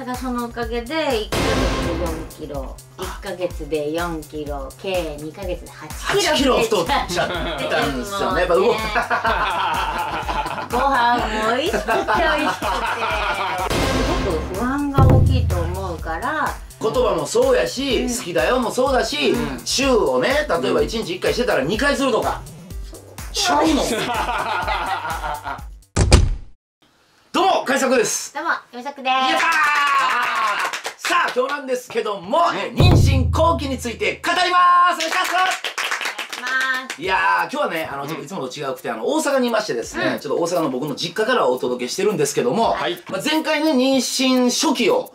ただそのおかげで1ヶ月で4キロ1ヶ月で4キロ計2ヶ月で8キロ太っちゃったんですよね。やっぱ動くご飯もおいしくておいしくてすごく不安が大きいと思うから、言葉もそうやし、好きだよもそうだし、週をね、例えば1日1回してたら2回するとかちゃうの。どうも、海作です。どうも、洋作です。さあ、今日なんですけども、妊娠後期について語ります。いやー、今日はね、ちょっといつもと違くて、大阪にいましてですね、ちょっと大阪の僕の実家からお届けしてるんですけども、前回ね、妊娠初期を語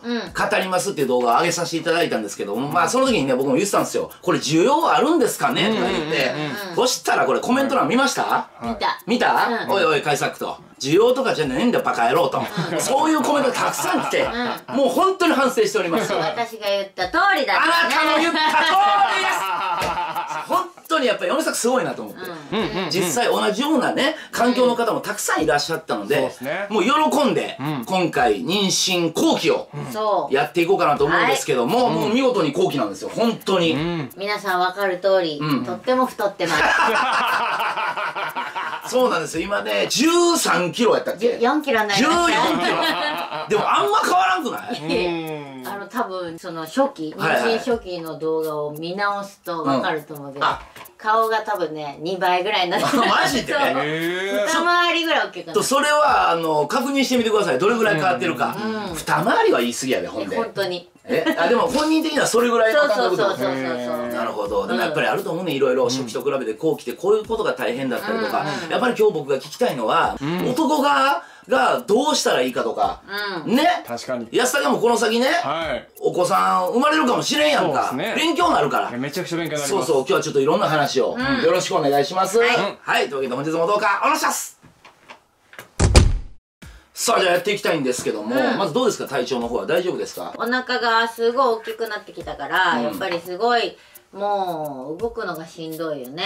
りますっていう動画を上げさせていただいたんですけども、まあ、その時にね、僕も言ってたんですよ。これ需要あるんですかねとか言って、そしたらこれコメント欄見ました?見た?おいおい、海作と。需要とかじゃないんだバカ野郎と、そういうコメントたくさん来て、もう本当に反省しております。私が言った通りだったね。あなたの言った通りです。本当にやっぱり米作すごいなと思って、実際同じようなね環境の方もたくさんいらっしゃったので、もう喜んで今回妊娠後期をやっていこうかなと思うんですけども、もう見事に後期なんですよ。本当に皆さん分かる通りとっても太ってます。そうなんですよ。今ね、13キロやったっけ ?4 キロになりました。14キロ。でもあんま変わらんくない？多分、その初期、妊娠初期の動画を見直すと分かると思うけど、顔が多分ね、2倍ぐらいになってる。マジで二回りぐらい大きくなる。それは、確認してみてください。どれぐらい変わってるか。二回りは言い過ぎやで、ほんで。本当に。でも本人的にはそれぐらいの感覚だと。なるほど。でもやっぱりあると思うね、いろいろ初期と比べて後期ってこういうことが大変だったりとか、やっぱり今日僕が聞きたいのは、男側がどうしたらいいかとかね。確かに安田もこの先ね、お子さん生まれるかもしれんやんか。勉強になるから。めちゃくちゃ勉強になります。そうそう、今日はちょっといろんな話をよろしくお願いします。はい、というわけで本日もどうかお願いします。さあ、じゃあやっていきたいんですけども、まずどうですか、体調の方は大丈夫ですか？お腹がすごい大きくなってきたから、やっぱりすごい、もう動くのがしんどいよね。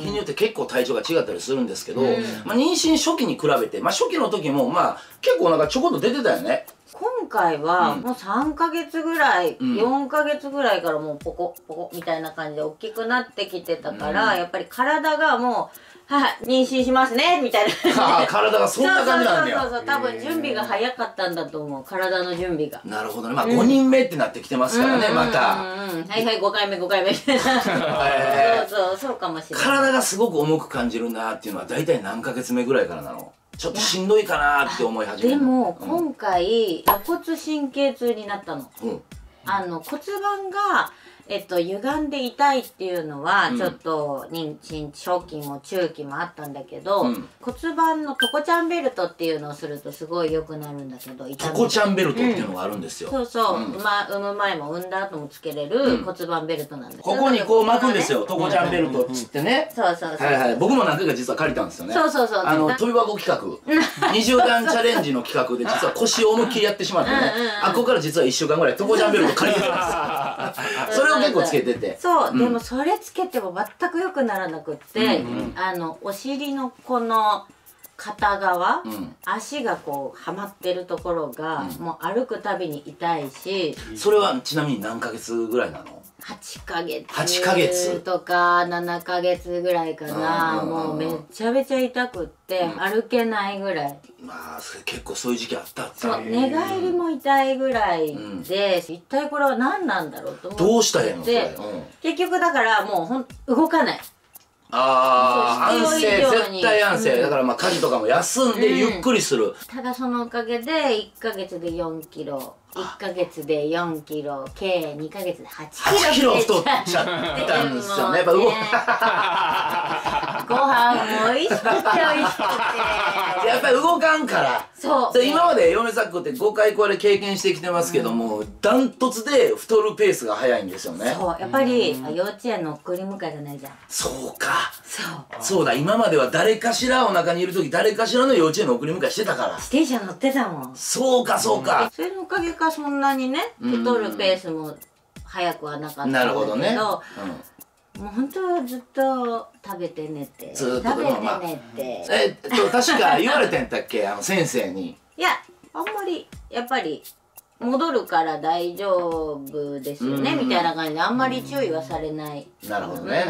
日によって結構体調が違ったりするんですけど、まあ、妊娠初期に比べて、まあ、初期の時も、まあ、結構お腹ちょこっと出てたよね。今回はもう3ヶ月ぐらい、4ヶ月ぐらいからもうポコポコみたいな感じで大きくなってきてたから、やっぱり体がもう、はい、妊娠しますねみたいな。体がそんな感じなんだよ。そう、多分準備が早かったんだと思う、体の準備が。なるほどね。まあ5人目ってなってきてますからね、また。はいはい、5回目みたいな。そうかもしれない。体がすごく重く感じるなっていうのは大体何ヶ月目ぐらいからなの？ちょっとしんどいかなって思い始めた。でも今回坐骨神経痛になったの。骨盤が歪んで痛いっていうのは、ちょっと妊娠初期も中期もあったんだけど、骨盤のトコちゃんベルトっていうのをするとすごい良くなるんだけど、トコちゃんベルトっていうのがあるんですよ。そうそう、産む前も産んだ後もつけれる骨盤ベルトなんです。ここにこう巻くんですよ、トコちゃんベルトっつってね。そうそうそう、僕も何回か実は借りたんですよね。そうそうそう、跳び箱企画20段チャレンジの企画で実は腰を思いっきりやってしまってね、あっこから実は1週間ぐらいトコちゃんベルト借りてたんですよ。結構つけてて、そう、でもそれつけても全く良くならなくって、お尻のこの片側、足がこうはまってるところがもう歩くたびに痛いし。それはちなみに何ヶ月ぐらいなの？8ヶ月とか7ヶ月ぐらいかな。もうめちゃめちゃ痛くって歩けないぐらい。まあ結構そういう時期あったって。そう、寝返りも痛いぐらいで、一体これは何なんだろうと思って。どうしたらいいの？結局だからもう動かない。ああ、安静、絶対安静。だからまあ家事とかも休んでゆっくりする。ただそのおかげで1ヶ月で4キロ。1ヶ月で4キロ計2ヶ月で8キロ太っちゃったんですよね。やっぱ動くご飯も美味しくて美味しくて、やっぱり動かんから。そう、今まで米作って5回これ経験してきてますけども、ダントツで太るペースが早いんですよね。そう、やっぱり幼稚園の送り迎えがないじゃん。そうか、そうだ、今までは誰かしらお腹にいる時誰かしらの幼稚園の送り迎えしてたから、自転車乗ってたもん。そうかそうか、それのおかげかそんなにね太るペースも早くはなかったんだけど、もう本当はずっと食べて寝て食べて寝て。確か言われてんだっけ、先生に。いや、あんまりやっぱり戻るから大丈夫ですよねみたいな感じであんまり注意はされない。なるほどね。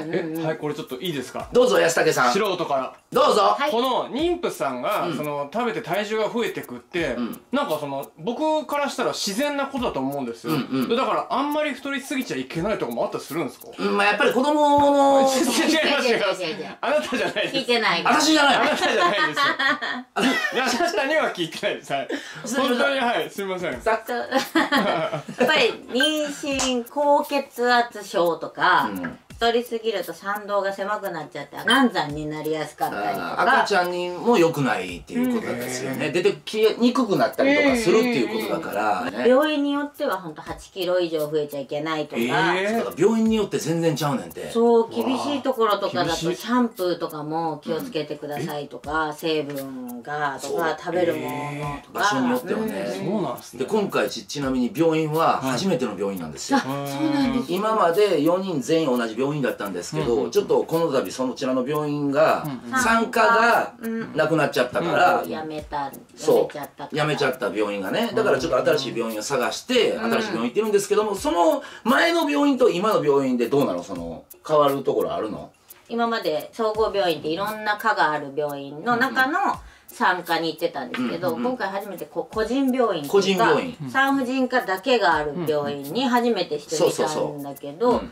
はい、これちょっといいですか。どうぞ安武さん、素人からどうぞ。この妊婦さんが食べて体重が増えてくってなんか僕からしたら自然なことだと思うんですよ。だからあんまり太りすぎちゃいけないとかもあったりするんですか。まあやっぱり子供のあなたじゃないです。聞いてない。私じゃない。あなたじゃないです。安田には聞いてないです。本当にはいすみません。やっぱり妊娠、高血圧症とか、太りすぎると産道が狭くなっちゃって難産になりやすかったりとか、赤ちゃんにも良くないっていうことですよね。出てきにくくなったりとかするっていうことだから、ね、病院によってはほんと8キロ以上増えちゃいけないとか、病院によって全然ちゃうねんて。そう、厳しいところとかだとシャンプーとかも気をつけてくださいとか、成分がとか食べるものとか場所によってはね。そうなんですね。で今回ちなみに病院は初めての病院なんですよ。そうなんです。今まで4人全員同じ病院だったんですけど、ちょっとこの度そちらの病院が産科がなくなっちゃったからやめちゃった病院がね。だからちょっと新しい病院を探して新しい病院行ってるんですけども、その前の病院と今の病院でどうなの、その変わるところあるの。今まで総合病院っていろんな科がある病院の中の産科に行ってたんですけど、今回初めて個人病院とか産婦人科だけがある病院に初めて一人いたんだけど、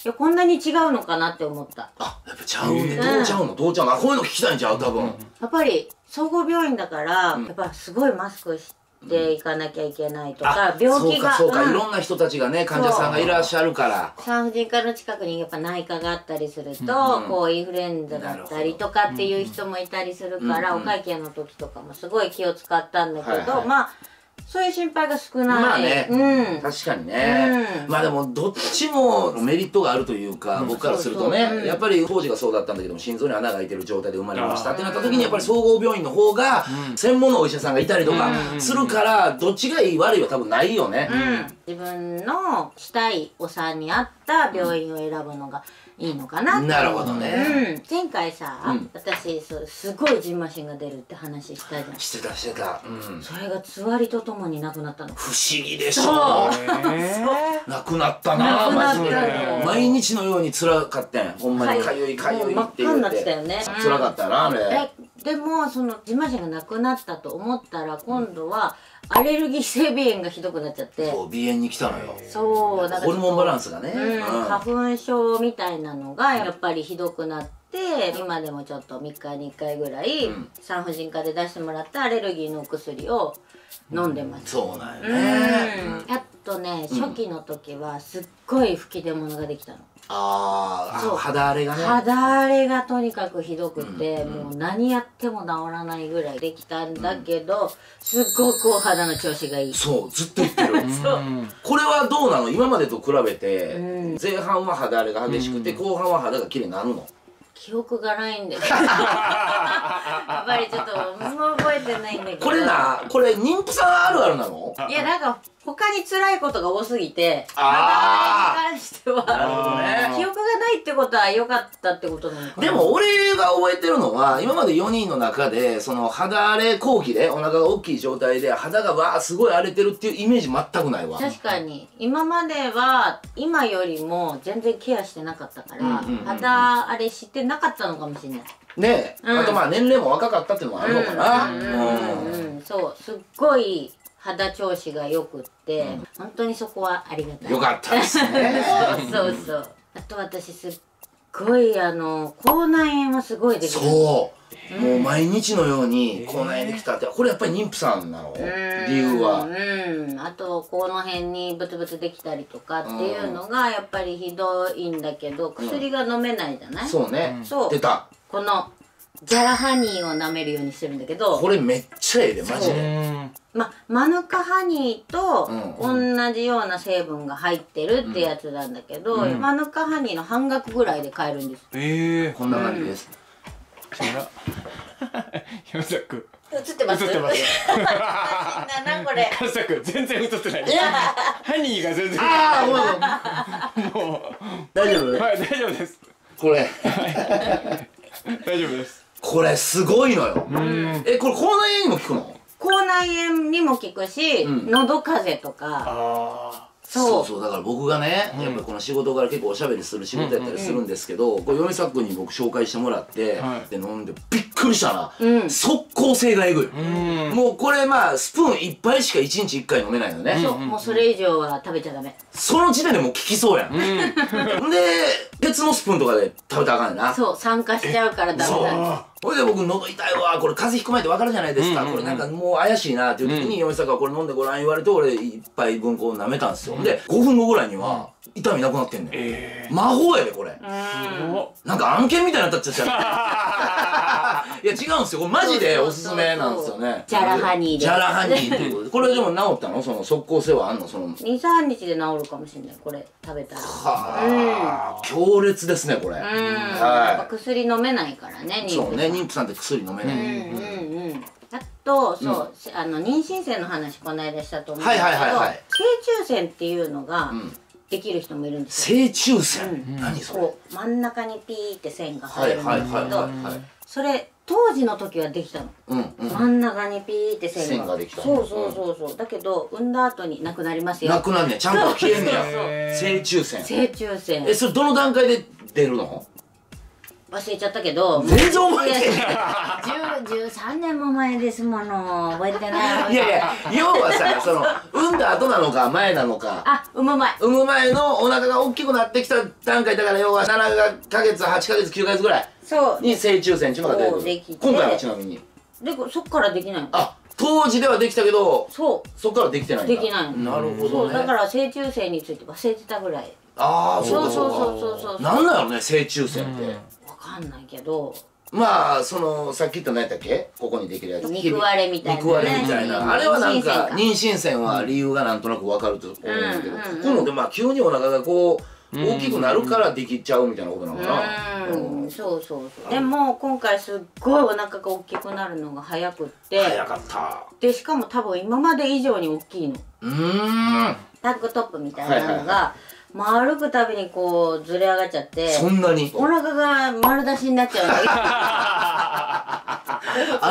いや、こんなに違うのかなって思った。あ、やっぱちゃうね。どうちゃうのどうちゃうの、こういうの聞きたいんちゃう多分。やっぱり、総合病院だから、やっぱすごいマスクしていかなきゃいけないとか、病気が。そうか、そうか、いろんな人たちがね、患者さんがいらっしゃるから。産婦人科の近くにやっぱ内科があったりすると、こう、インフルエンザだったりとかっていう人もいたりするから、お会計の時とかもすごい気を使ったんだけど、まあ、そういう心配が少ない。まあね、確かにね。まあでもどっちもメリットがあるというか、僕からするとね、やっぱり当時がそうだったんだけども、心臓に穴が開いてる状態で生まれましたってなった時に、やっぱり総合病院の方が専門のお医者さんがいたりとかするから、どっちがいい悪いは多分ないよね。自分のしたいお産に合った病院を選ぶのがいいのかなって。なるほどね。前回さ、私すごいじんましんが出るって話したじゃん。してたしてた。それがつわりとともになくなったの。不思議でしょ。なくなったな。毎日のように辛かったん。ほんまにかゆいかゆいって言って。真っ赤になってたよね。辛かったなあれ。でもそのじんましんがなくなったと思ったら、今度はアレルギー性鼻炎がひどくなっちゃって。そう、鼻炎に来たのよ。そう、だからホルモンバランスがね、花粉症みたいなのがやっぱりひどくなって、今でもちょっと3日に1回ぐらい産婦人科で出してもらったアレルギーのお薬を飲んでます。そうなんよね。やっとね、初期の時はすっごい吹き出物ができたの。ああ、肌荒れがね。肌荒れがとにかくひどくて、もう何やっても治らないぐらいできたんだけど、すっごくお肌の調子がいい。そう、ずっと言ってる。これはどうなの、今までと比べて。前半は肌荒れが激しくて、後半は肌が綺麗になるの。記憶がないんだけど、やっぱりちょっと覚えてないんだけど。これ妊婦さんあるあるなの？いや、なんか他に辛いことが多すぎて、肌荒れに関しては記憶がないってことは良かったってことなのかな。でも俺が覚えてるのは、今まで4人の中でその肌荒れ後期でお腹が大きい状態で肌がわーすごい荒れてるっていうイメージ全くないわ。確かに今までは今よりも全然ケアしてなかったから、肌荒れしてなかったのかもしれないね。え、あとまあ年齢も若かったっていうのもあるのかな。そう、すっごい肌調子が良くって、本当にそこはありがたい。良かったですね。そうそう。あと私すっごい口内炎はすごいできる。そう、もう毎日のように口内炎できたって、これやっぱり妊婦さんなの？理由は。あとこの辺にブツブツできたりとかっていうのがやっぱりひどいんだけど、薬が飲めないじゃない？そうね。そう。出た。このジャラハニーを舐めるようにしてるんだけど、これめっちゃええでマジで。マヌカハニーと同じような成分が入ってるってやつなんだけど、マヌカハニーの半額ぐらいで買えるんです。こんな感じです。山崎くん映ってます？なんこれ。山崎くん全然映ってない。ハニーが全然。ああ、もう大丈夫。はい、大丈夫です。これ大丈夫です。これすごいのよ。これ口内炎にも効くの？口内炎にも効くし、喉風邪とか。そうそう、だから僕がね、やっぱこの仕事から結構おしゃべりする仕事やったりするんですけど、これヨネサク君に僕紹介してもらってで飲んでびっくりしたな。即効性がえぐい。もうこれまあスプーン1杯しか1日1回飲めないのね。そう、もうそれ以上は食べちゃダメ。その時点でもう効きそうやん。で鉄のスプーンとかで食べたらあかんねんな。そう、酸化しちゃうからダメだ。ほいで僕喉痛いわ、これ風邪ひく前って分かるじゃないですか、これなんかもう怪しいなっていう時にヨネサクがこれ飲んでごらん言われて、俺一杯分こう舐めたんですよ。で5分後ぐらいには痛みなくなってんねん。魔法やでこれ。なんか案件みたいになったっちゃった。いや違うんですよ、これマジでおすすめなんですよね。ジャラハニーで。ジャラハニーっていうことで。これでも治ったの、その即効性はあんの、その2、3日で治るかもしれない、これ食べたら。はあ、強烈ですねこれ。はい。薬飲めないからね。そうね。妊婦さんって薬飲めない。あと、そう、妊娠線の話この間したと思うんですけど、正中線っていうのができる人もいるんですよ。正中線、何それ？真ん中にピーって線が入るんですけど、それ当時の時はできたの。真ん中にピーって線ができた。そうそうそうそう。だけど産んだ後になくなりますよ。なくなんね。ちゃんと消えんねや。正中線。正中線。え、それどの段階で出るの？忘れちゃったけど、全然覚えてない。13年も前ですもの、覚えてない。いやいや、要はさ、その産んだ後なのか前なのか。あ、産む前。産む前のお腹が大きくなってきた段階だから、要は7ヶ月、8ヶ月、9ヶ月ぐらいに正中線っていうのが出てくる。今回はちなみに。で、そっからできないの。あ、当時ではできたけど、そう。そっからできてない。できない。なるほどね。だから正中線について忘れてたぐらい。ああ、そうそうそうそうそう。なんだろうね、正中線って。わかんないけど、まあそのさっき言った何やったっけ、ここにできるやつ、肉割れみたいな、肉割れみたいな、あれはなんか妊娠線は理由がなんとなく分かると思うんですけど、ここのでまあ急にお腹がこう大きくなるからできちゃうみたいなことなのかな。そうそうそう。でも今回すっごいお腹が大きくなるのが早くって、早かった。でしかも多分今まで以上に大きいの。タンクトップみたいなのが歩くたびにこうずれ上がっちゃって、そんなにお腹が丸出しになっちゃ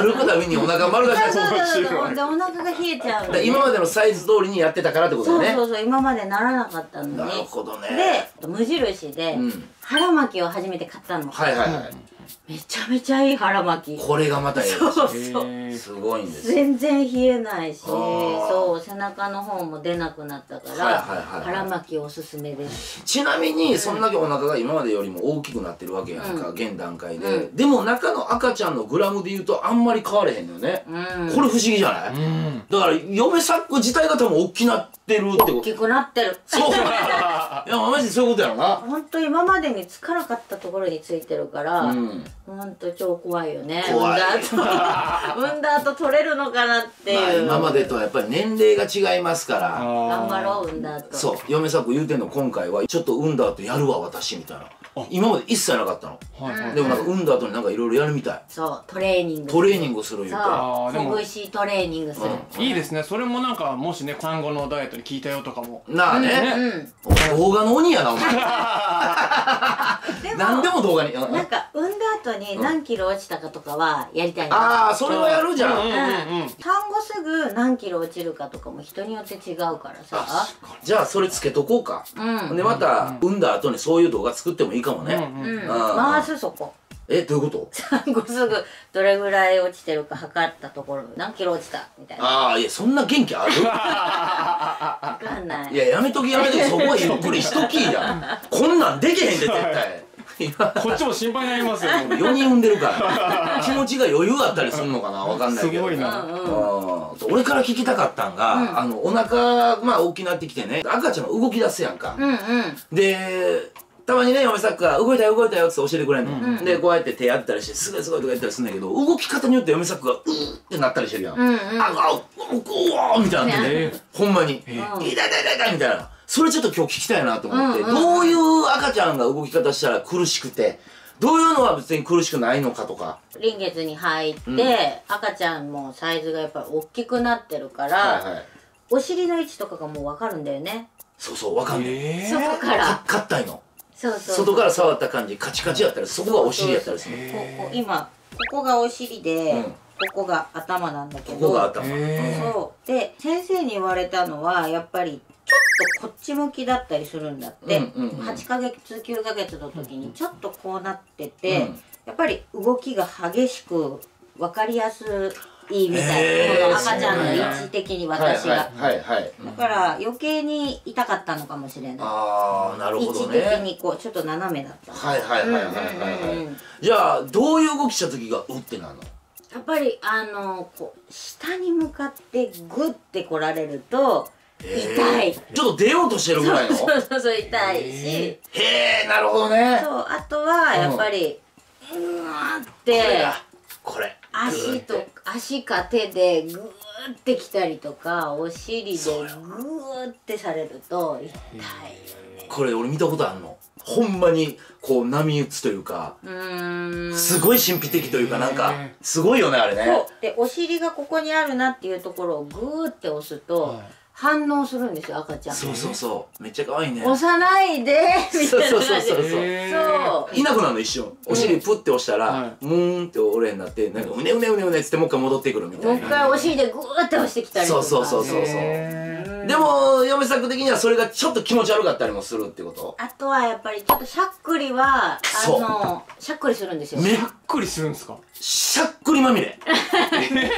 う。歩くたびにお腹丸出しになっちゃう。でお腹が冷えちゃう。今までのサイズ通りにやってたからってことね。そうそうそう、今までならなかったのに。なるほどね。で無印で腹巻きを初めて買ったの。はいはいはい。めちゃめちゃいい腹巻き。これがまたいい。そうそう。すごいんです。全然冷えないし、そう、背中の方も出なくなったから腹巻きおすすめです。ちなみにそんだけお腹が今までよりも大きくなってるわけやんか、現段階で。でも中の赤ちゃんのグラムでいうとあんまり変われへんのよね。これ不思議じゃない？だからヨネサク自体が多分大きなってるってこと。大きくなってる。そう。いやマジでそういうことやろな。本当今までにつかなかったところについてるから本当超怖いよね。怖い。産んだ後取れるのかなっていう。今までとはやっぱり年齢が違いますから、頑張ろう産んだ後。そう、ヨネサク言うてんの。今回はちょっと産んだ後やるわ私みたいな、今まで一切なかったの。でもなんか産んだ後になんかいろいろやるみたい。そう、トレーニングする言うか。そう、美味しいトレーニングする。いいですね。それもなんかもしね、産後のダイエットに効いたよとかもなあね。動画の鬼やなお前。何でも動画に。なんか産んだ後に何キロ落ちたかとかはやりたい。ああ、それはやるじゃん。産後すぐ何キロ落ちるかとかも人によって違うからさ。じゃあそれつけとこうか。でまた産んだ後にそういう動画作ってもいいかもね。回すそこ。え、どういうこと？産後すぐどれぐらい落ちてるか測ったところ、何キロ落ちたみたいな。ああ、いやそんな元気ある？わかんない。いややめときやめとき、そこはゆっくりしときや。こんなんできへんで絶対。こっちも心配になりますよ。4人産んでるから気持ちが余裕あったりするのかな、わかんないけど。すごいな。俺から聞きたかったんが、お腹まあ大きくなってきてね、赤ちゃんが動き出すやんか。でたまにね、ヨネサクが動いたよ動いたよって教えてくれんの。でこうやって手やったりして、すごいすごいとかやったりするんだけど、動き方によってヨネサクがうーってなったりしてるやん。ああうおーみたいなね。ほんまに痛い痛い痛いみたいな。それちょっと今日聞きたいなと思って、どういう赤ちゃんが動き方したら苦しくて、どういうのは別に苦しくないのかとか。臨月に入って、赤ちゃんもサイズがやっぱり大きくなってるから、お尻の位置とかがもう分かるんだよね。そうそう、分かんない。外から。硬いの。そうそう。外から触った感じ、カチカチやったり、そこがお尻やったりする。今、ここがお尻で、ここが頭なんだけど、ここが頭、そうで先生に言われたのはやっぱりちょっとこっち向きだったりするんだって。8ヶ月9ヶ月の時にちょっとこうなってて、やっぱり動きが激しく分かりやすいみたいな、この赤ちゃんの位置的に私がだから余計に痛かったのかもしれない。ああなるほどね。位置的にこうちょっと斜めだった。はいはいはいはいはい。じゃあどういう動きした時がうってなるの？やっぱりこう下に向かってグッて来られると痛い。ちょっと出ようとしてるぐらいの。そうそうそう、痛いし。へえ、なるほどね。そう、あとはやっぱりうわってこれ足か手でグーってきたりとか、お尻でグーってされると痛いよね。これ俺見たことあるの。ほんまにこう波打つというか、すごい神秘的というか、なんかすごいよねあれね。そうで、お尻がここにあるなっていうところをグーって押すと反応するんですよ、赤ちゃん。そうそうそう、めっちゃ可愛いね。押さないでみたいな感じ。そうそうそうそう、いなくなるの一瞬。お尻プッて押したらムーンって折れになって、なんかうねうねうねうねっつってもう一回戻ってくるみたいな。もう一回お尻でグーって押してきたりとか。そうそうそうそうそう。でも嫁さん的にはそれがちょっと気持ち悪かったりもするってこと？あとはやっぱりちょっとしゃっくりはしゃっくりするんですよ。めっくりするんですか？しゃっくりまみれ。めっ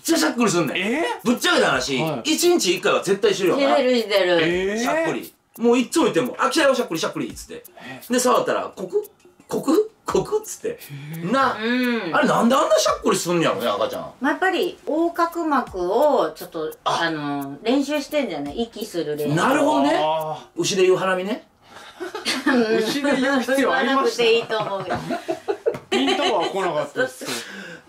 ちゃしゃっくりするんだよ。ぶっちゃけた話、1日1回は絶対してるよな。してるしてる。しゃっくりもういつも言っても「あ、来たよしゃっくりしゃっくり」っつって、で触ったら「コクコクコク」っつってな。あれなんであんなしゃっくりすんやろね、赤ちゃん。やっぱり横隔膜をちょっと練習してんじゃない？息する練習。なるほどね。牛で言うハラミね。牛で言う必要ありました？言わなくていいと思うけど。ピンとは来なかったです。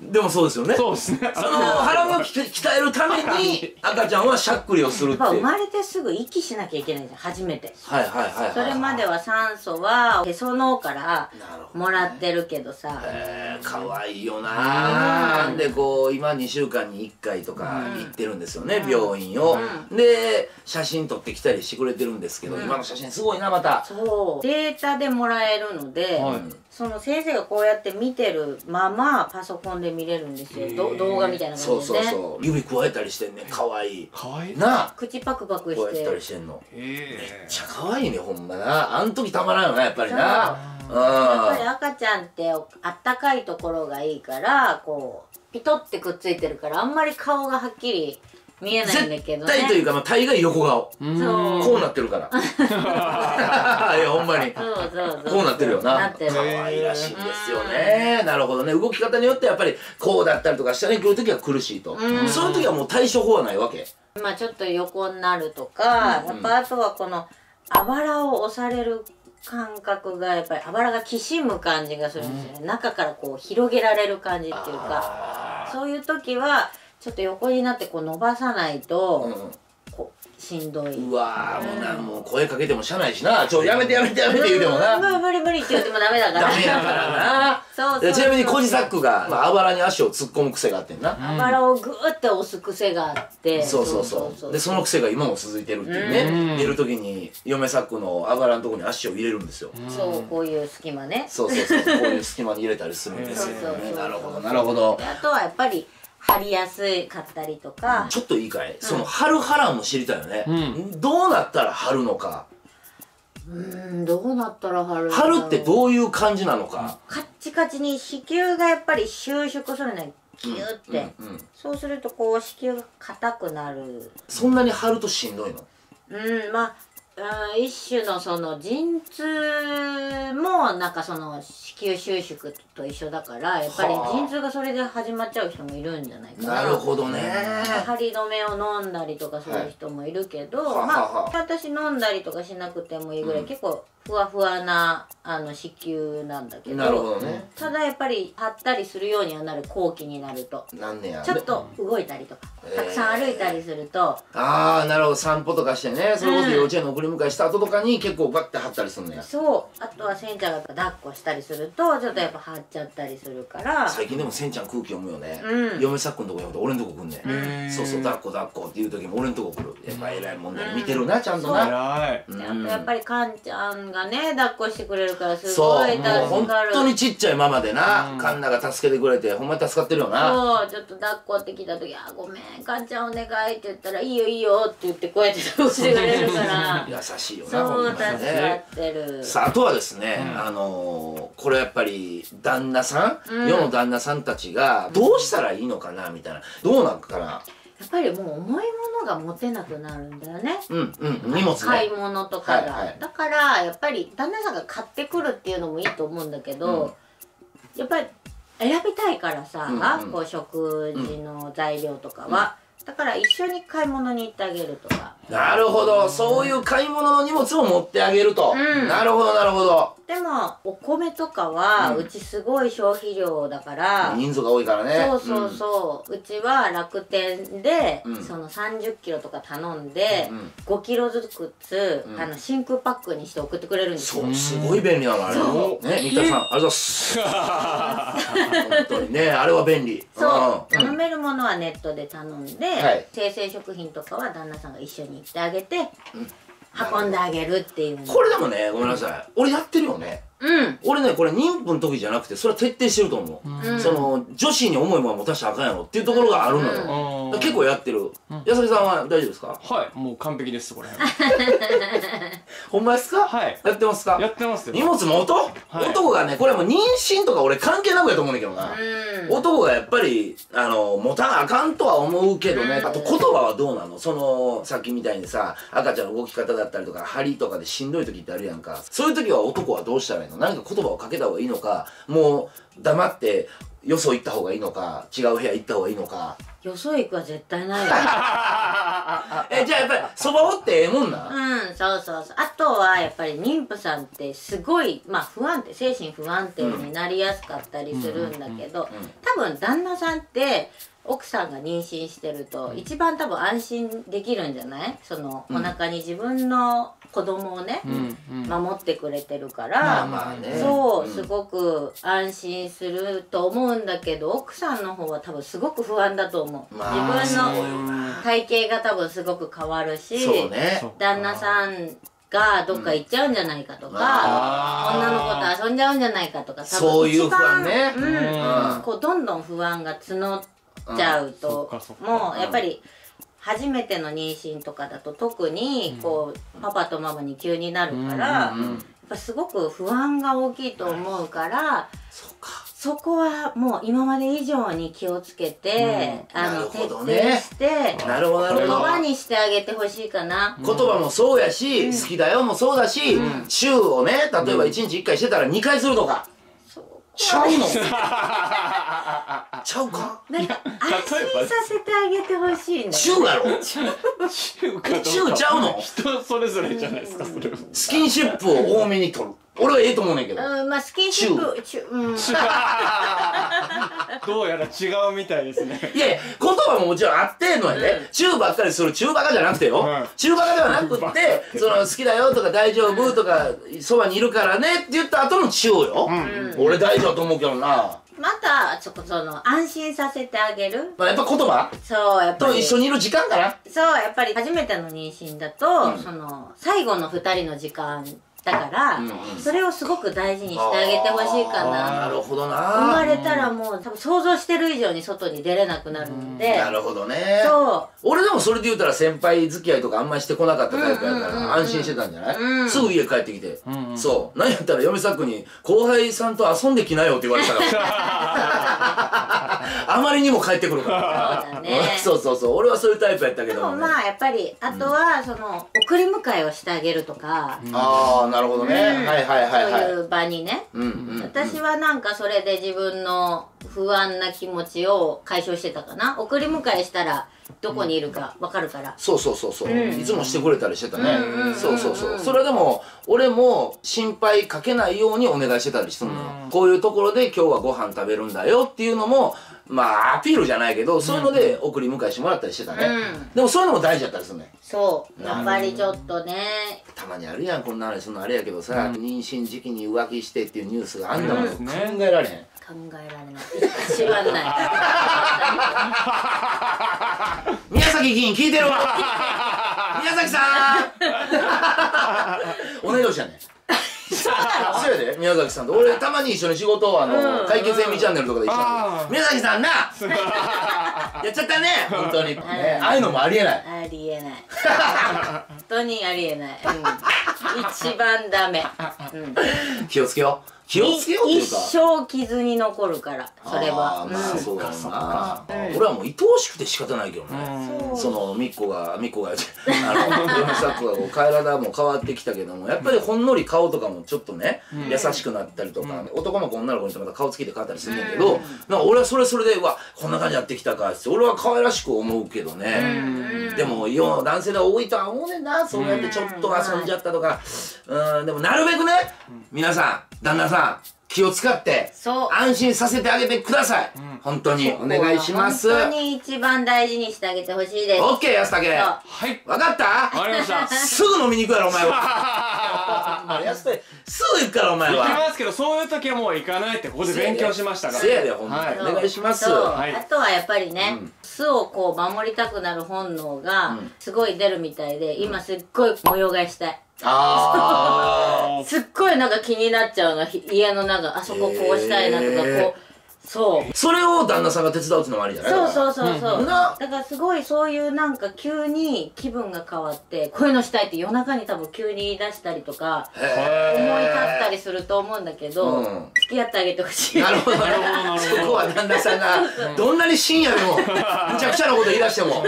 でもそうですよね。そうですね。そのハラミを鍛えるために赤ちゃんはしゃっくりをするって。生まれてすぐ息しなきゃいけないじゃん、初めて。はいはいはい。それまでは酸素はへその緒からもらってるけどさ。可愛いよな。でこう今2週間に1回とか行ってるんですよね、病院を。で写真撮ってきたりしてくれてるんですけど、今の写真すごいなまた。そう。データでもらえるので。その先生がこうやって見てるままパソコンで見れるんですよ、動画みたいな感じでね。そうそうそう、指くわえたりしてんね。かわいいかわいいな。口パクパクしてくわえたりしてんの。めっちゃかわいいね、ほんまな。あん時たまらんよな、やっぱりな。やっぱり赤ちゃんってあったかいところがいいから、こうピトってくっついてるからあんまり顔がはっきり見えないんだけどね。絶対というか、まあ、大概横顔。こうなってるから。いや、ほんまに。こうなってるよな。可愛らしいですよね。なるほどね。動き方によってやっぱりこうだったりとか、下に来るときは苦しいと。そういうときはもう対処法はないわけ。まあちょっと横になるとか、やっぱあとはこのあばらを押される感覚が、やっぱりあばらがきしむ感じがするんですよね。中からこう広げられる感じっていうか、そういうときは、ちょっと横になってこう伸ばさないとこうしんどい。うわー、もう声かけてもしゃないしな。ちょ、やめてやめてやめて言うてもな。無理無理って言ってもダメだから。ダメだからな。ちなみにコジサックがあばらに足を突っ込む癖があってんな。あばらをグーって押す癖があって。そうそうそう。でその癖が今も続いてるっていうね。寝る時に嫁サックのあばらのとこに足を入れるんですよ。そう、こういう隙間ね。そうそうそう。こういう隙間に入れたりするんですよね。なるほどなるほど。あとはやっぱり。貼りやすかったりとか。ちょっといいかい、その貼る波乱も知りたいよね。どうなったら貼るのか。どうなったら貼る。貼るってどういう感じなのか。カッチカチに子宮がやっぱり収縮するね、ギューって。そうするとこう子宮が硬くなる。そんなに貼るとしんどいの？まあ一種のその陣痛もなんかその子宮収縮と一緒だから、やっぱり陣痛がそれで始まっちゃう人もいるんじゃないかな。なるほどね。針止めを飲んだりとかする人もいるけど、はい、まあ私飲んだりとかしなくてもいいぐらい、結構ふわふわな子宮なんだけど。なるほどね。ただやっぱり張ったりするようにはなる、後期になると。なんねや。ちょっと動いたりとか、たくさん歩いたりすると。ああなるほど、散歩とかしてね。それこそ幼稚園の送り犬迎えした後とかに結構ガッて張ったりするのや。そう、あとはせんちゃんが抱っこしたりするとちょっとやっぱ張っちゃったりするから。最近でもせんちゃん空気読むよね。嫁さっくんとこ読むと俺んとこ来んねん。そうそう、抱っこ抱っこっていう時も俺んとこ来る。やっぱ偉いもんだね、見てるなちゃんとな。偉い。あとやっぱりかんちゃんがね抱っこしてくれるからすごい助かる。そう、もう本当にちっちゃいママでな、かんなが助けてくれてほんまに助かってるよな。そう、ちょっと抱っこって来た時「あごめんかんちゃんお願い」って言ったら「いいよいいよ」って言ってこうやって倒してくれるから。優しいよな。そう、助かってる。さあ、あとはですね、これやっぱり旦那さん、世の旦那さんたちがどうしたらいいのかなみたいな、どうなんかな。やっぱりもう重いものが持てなくなるんだよね。うんうん、荷物ね。買い物とかが。はいはい、だからやっぱり旦那さんが買ってくるっていうのもいいと思うんだけど、やっぱり選びたいからさ、こう食事の材料とかは。だから一緒に買い物に行ってあげるとか。なるほど、そういう買い物の荷物を持ってあげると。なるほどなるほど。でもお米とかはうちすごい消費量だから、人数が多いからね。そうそうそう、うちは楽天でその30キロとか頼んで5キロずつ真空パックにして送ってくれるんですよ。そう、すごい便利なのあれね。新田さんありがとうございます。本当にね、あれは便利。そう、頼めるものはネットで頼んで、生鮮食品とかは旦那さんが一緒に行ってあげて運んであげるっていう。これでもね、ごめんなさい、俺やってるよね。俺ね、これ妊婦の時じゃなくてそれは徹底してると思う。その女子に重いもの持たせたらあかんやろっていうところがあるのよ。結構やってる。矢崎さんは大丈夫ですか？はい、もう完璧ですこれ。ほんまですか？はい、やってますか？やってますよ。荷物も男がね、これもう妊娠とか俺関係なくやと思うんだけどな。男がやっぱり持たなあかんとは思うけどね。あと言葉はどうなの？そのさっきみたいにさ、赤ちゃんの動き方だったりとか針とかでしんどい時ってあるやんか。そういう時は男はどうしたらいいの？何か言葉をかけた方がいいのか、もう黙ってよそ行った方がいいのか、違う部屋行った方がいいのか。よそ行くは絶対ないよ。じゃあやっぱりそばおってええもんな。うん、そうそうそう。あとはやっぱり妊婦さんってすごい、まあ不安定、精神不安定になりやすかったりするんだけど、多分旦那さんって奥さんが妊娠してると一番多分安心できるんじゃない？そのお腹に自分の子供をね、守ってくれてるから、そうすごく安心すると思うんだけど、奥さんの方は多分すごく不安だと思う。自分の体型が多分すごく変わるし、旦那さんがどっか行っちゃうんじゃないかとか、女の子と遊んじゃうんじゃないかとか、多分一番どんどん不安が募っちゃうと、もうやっぱり。初めての妊娠とかだと特にこう、パパとママに急になるから、やっぱすごく不安が大きいと思うから、そこはもう今まで以上に気をつけて、徹底して言葉にしてあげてほしいかな。言葉もそうやし、好きだよもそうだし、チューをね、例えば1日1回してたら2回するとか。ちゃうの？ちゃうか？なんか安心させてあげてほしいね。チューやろ？チューちゃうの？人それぞれじゃないですか、それも。スキンシップを多めに取る。俺はええと思うねんけど。まあスキンシップ、どうやら違うみたいですね。いやいや、言葉ももちろんあってんのやね。チューばっかりするチューバカじゃなくてよ。チューバカではなくって、その好きだよとか大丈夫とか、そばにいるからねって言った後のチューよ。俺大丈夫と思うけどな。またちょっとその安心させてあげる。まあやっぱ言葉？そうやっぱり。と一緒にいる時間かな。そうやっぱり初めての妊娠だと、その最後の2人の時間。だから、それをすごく大事にしてあげてほしいかな。なるほどな。生まれたらもう多分想像してる以上に外に出れなくなるんで。なるほどね。そう。俺でもそれで言うたら先輩付き合いとかあんまりしてこなかったタイプやから安心してたんじゃない？すぐ家帰ってきて。そう。なんやったら嫁さっくに後輩さんと遊んできなよって言われたから。あまりにも帰ってくるから。そうだね。そうそうそう。俺はそういうタイプやったけど。でもまあやっぱりあとはその送り迎えをしてあげるとか。ああ。なるほどね。はいはいはいはい。そういう場にね。私はなんかそれで自分の不安な気持ちを解消してたかな。送り迎えしたらどこにいるかわかるから。そうそうそうそう。いつもしてくれたりしてたね。そうそうそう。それでも俺も心配かけないようにお願いしてたりするのよ。こういうところで今日はご飯食べるんだよっていうのも。まあアピールじゃないけど、そういうので送り迎えしてもらったりしてたね。でもそういうのも大事だったりするね。そうやっぱりちょっとね、たまにあるやんこんな話、そのあれやけどさ、妊娠時期に浮気してっていうニュースがあんだもん、考えられへん、考えられない、知らない宮崎議員聞いてるわ宮崎さん同い年やねん、そうやで宮崎さんと俺たまに一緒に仕事、解決エミチャンネルとかで一緒に宮崎さんなやっちゃったね、本当にね、ああいうのもありえない、ありえない、本当にありえない、一番ダメ、気をつけよう、気をつけようっていうか一生傷に残るから、それはまあそうだな、俺はもう愛おしくて仕方ないけどね、そのみっこが嫁さっこがこう体も変わってきたけども、やっぱりほんのり顔とかもちょっとね優しくなったりとか、男の子女の子にしてまた顔つきで変わったりするんだけど、なんか俺はそれでうわこんな感じやってきたかって俺は可愛らしく思うけどね、でも世の男性で多いとは思うねんな、そうやってちょっと遊んじゃったとか、でもなるべくね皆さん旦那さん気を使って安心させてあげてください、本当にお願いします、本当に一番大事にしてあげてほしいです。 OK 安武、はい分かった、分かりました、すぐ飲みに行くやろお前は、安武すぐ行くからお前は、行きますけどそういう時はもう行かないって、ここで勉強しましたから、せやで、ほんとお願いします。あとはやっぱりね、巣をこう守りたくなる本能がすごい出るみたいで、今すっごい模様替えしたい、すっごいなんか気になっちゃうの、家の中あそここうしたいなとか、こうそうそれを旦那さんが手伝うってのもありじゃない、そうそうそうそう、だからすごいそういうなんか急に気分が変わってこういうのしたいって夜中に多分急に言い出したりとか思い立ったりすると思うんだけど、付き合ってあげてほしい。なるほどなるほど、そこは旦那さんがどんなに深夜でもむちゃくちゃなこと言い出しても、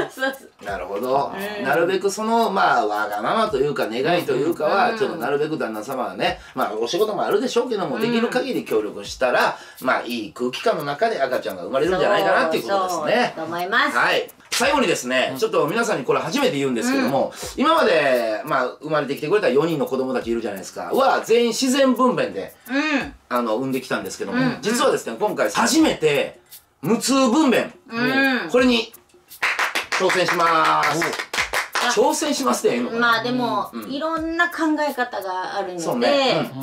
なるほど、なるべくそのまあわがままというか願いというかはちょっとなるべく旦那様はね、まあお仕事もあるでしょうけども、できる限り協力したらまあいい空気感の中で赤ちゃんが生まれるんじゃないかなっていうことですね、と思います。はい。最後にですね、ちょっと皆さんにこれ初めて言うんですけども、今までまあ生まれてきてくれた4人の子供たちいるじゃないですか、は全員自然分娩で産んできたんですけども、実はですね今回初めて無痛分娩、これに挑戦します。挑戦しますでいいのかな。まあでもいろんな考え方があるので、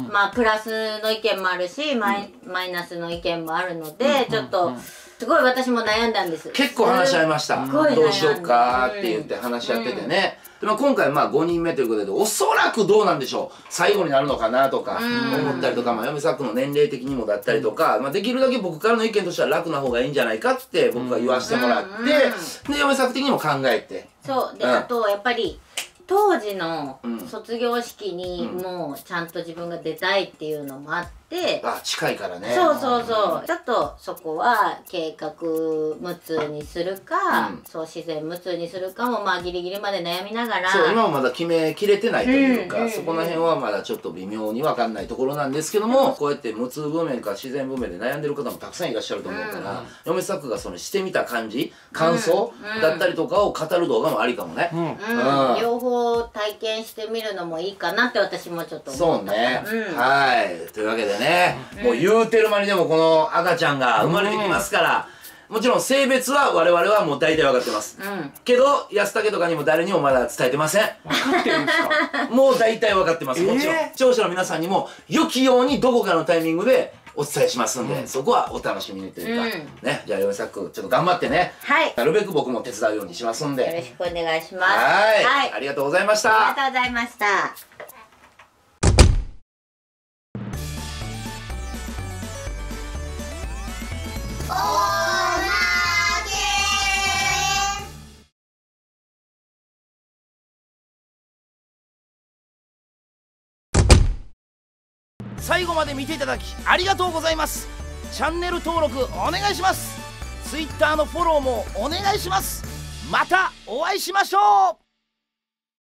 まあプラスの意見もあるし、マイナスの意見もあるので、ちょっとすごい私も悩んだんです。結構話し合いました。どうしようかって言って話し合っててね。でまあ今回まあ5人目ということで、おそらくどうなんでしょう、最後になるのかなとか思ったりとか、まあ嫁さっくの年齢的にもだったりとか、まあできるだけ僕からの意見としては楽な方がいいんじゃないかって僕は言わせてもらって、で嫁さっく的にも考えて、そうで、あとやっぱり当時の卒業式にもうちゃんと自分が出たいっていうのもあって、あ近いからね、そうそうそう、ちょっとそこは計画無痛にするか、そう自然無痛にするかもまあギリギリまで悩みながら、そう今もまだ決めきれてないというか、そこら辺はまだちょっと微妙に分かんないところなんですけども、こうやって無痛分娩か自然分娩で悩んでる方もたくさんいらっしゃると思うから、嫁さっくがそのしてみた感じ感想だったりとかを語る動画もありかもね、両方体験してみるのもいいかなって私もちょっと思った。そうね、はい、というわけでね、もう言うてる間にでもこの赤ちゃんが生まれてきますから、もちろん性別は我々はもう大体分かってます、けど安武とかにも誰にもまだ伝えてません。分かってるんですか？もう大体分かってます。もちろん視聴者の皆さんにも良きようにどこかのタイミングでお伝えしますんで、そこはお楽しみにというかね。じゃあ嫁さっくちょっと頑張ってね、なるべく僕も手伝うようにしますんでよろしくお願いします。はい、ありがとうございました。ありがとうございました。最後まで見ていただきありがとうございます。チャンネル登録お願いします。 Twitter のフォローもお願いします。またお会いしましょう。